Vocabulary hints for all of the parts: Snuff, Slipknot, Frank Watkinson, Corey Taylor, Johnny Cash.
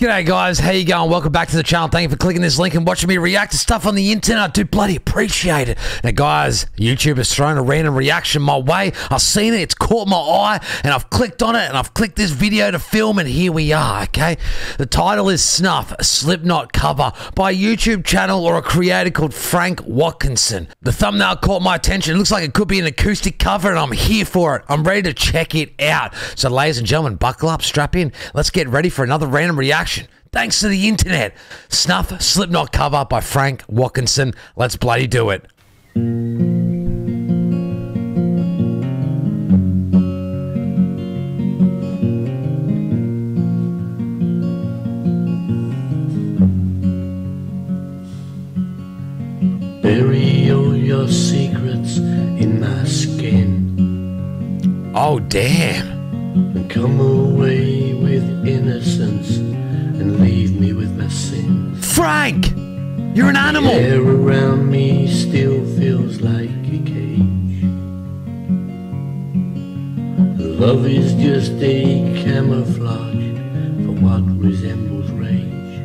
G'day guys, how you going? Welcome back to the channel. Thank you for clicking this link and watching me react to stuff on the internet. I do bloody appreciate it. Now guys, YouTube has thrown a random reaction my way. I've seen it, it's caught my eye, and I've clicked on it, and I've clicked this video to film, and here we are, okay? The title is Snuff, a Slipknot cover by a YouTube channel or a creator called Frank Watkinson. The thumbnail caught my attention. It looks like it could be an acoustic cover, and I'm here for it. I'm ready to check it out. So ladies and gentlemen, buckle up, strap in. Let's get ready for another random reaction. Thanks to the internet. Snuff, Slipknot cover by Frank Watkinson. Let's bloody do it. Bury all your secrets in my skin. Oh, damn. And come away with innocence. And leave me with my sins. Frank! You're an animal! The air around me still feels like a cage. Love is just a camouflage for what resembles rage.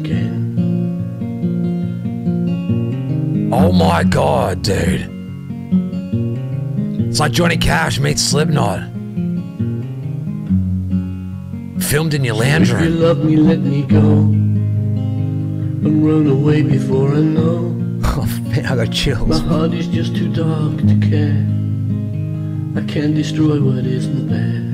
Again. Oh my god, dude. It's like Johnny Cash meets Slipknot. Filmed in your lounge room. If you love me, let me go and run away before I know. Oh man, I got chills. My heart is just too dark to care. I can't destroy what isn't there.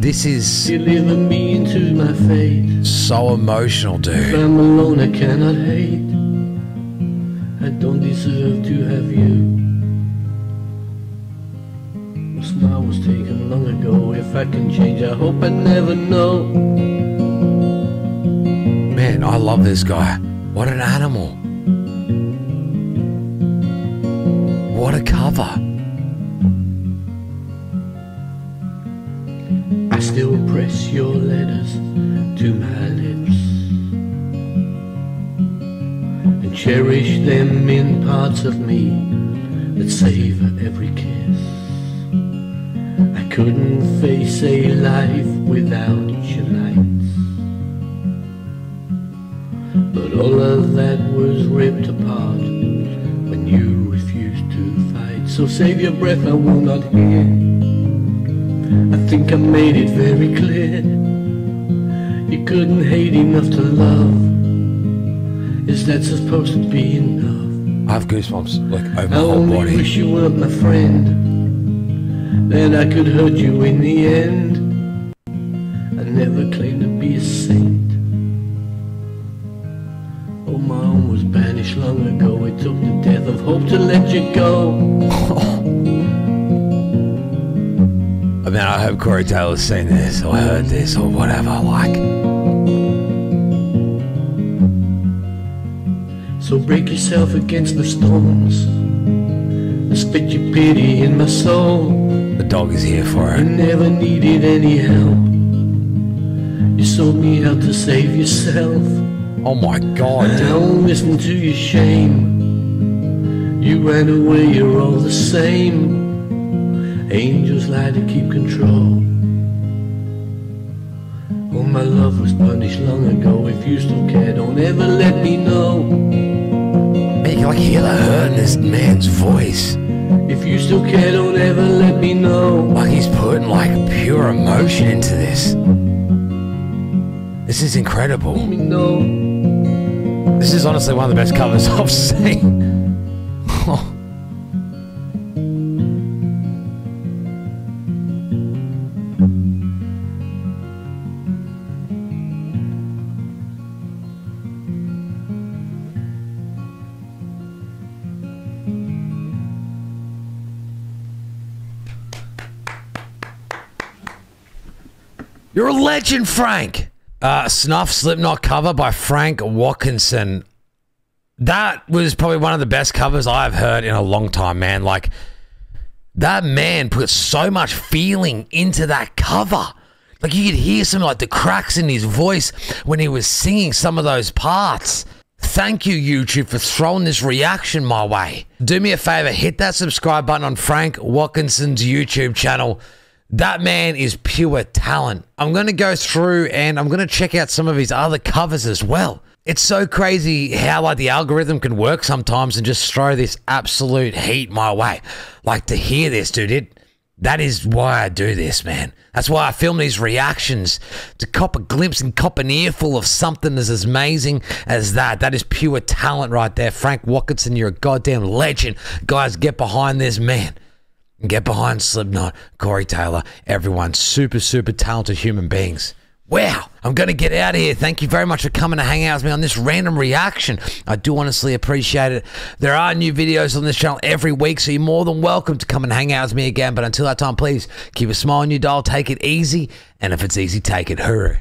This is deliver me into my fate. So emotional, dude. If I'm alone, I cannot hate. I don't deserve to have you. I was taken long ago. If I can change, I hope I never know. Man, I love this guy. What an animal. What a cover. I still press your letters to my lips and cherish them in parts of me that savor every kiss. I couldn't face a life without your lights, but all of that was ripped apart when you refused to fight. So save your breath, I will not hear. I think I made it very clear. You couldn't hate enough to love. Is that supposed to be enough? I have goosebumps like over my whole body. I only wish you weren't my friend. Then I could hurt you in the end. I never claimed to be a saint. Oh, my own was banished long ago. It took the death of hope to let you go. I mean, I hope Corey Taylor's seen this or heard this or whatever, like. So break yourself against the stones and spit your pity in my soul. The dog is here for it. You never needed any help. You sold me out to save yourself. Oh my god, dude. I don't listen to your shame. You ran away, you're all the same. Angels lie to keep control. Oh, my love was punished long ago. If you still care, don't ever let me know. Man, you can like hear the hurt in this man's voice. If you still care, don't ever let me know. Like he's putting like pure emotion into this. This is incredible. Let me know. This is honestly one of the best covers I've seen. You're a legend, Frank. Snuff, Slipknot cover by Frank Watkinson. That was probably one of the best covers I've heard in a long time, man. Like, that man put so much feeling into that cover. Like, you could hear some, like, the cracks in his voice when he was singing some of those parts. Thank you, YouTube, for throwing this reaction my way. Do me a favor, hit that subscribe button on Frank Watkinson's YouTube channel. That man is pure talent. I'm going to go through and I'm going to check out some of his other covers as well. It's so crazy how like the algorithm can work sometimes and just throw this absolute heat my way. Like to hear this, dude, that is why I do this, man. That's why I film these reactions, to cop a glimpse and cop an earful of something as amazing as that. That is pure talent right there. Frank Watkinson, you're a goddamn legend. Guys, get behind this man. Get behind Slipknot, Corey Taylor, everyone. Super, super talented human beings. Wow, I'm going to get out of here. Thank you very much for coming to hang out with me on this random reaction. I do honestly appreciate it. There are new videos on this channel every week, so you're more than welcome to come and hang out with me again. But until that time, please keep a smile on your dial, take it easy, and if it's easy, take it. Hurrah.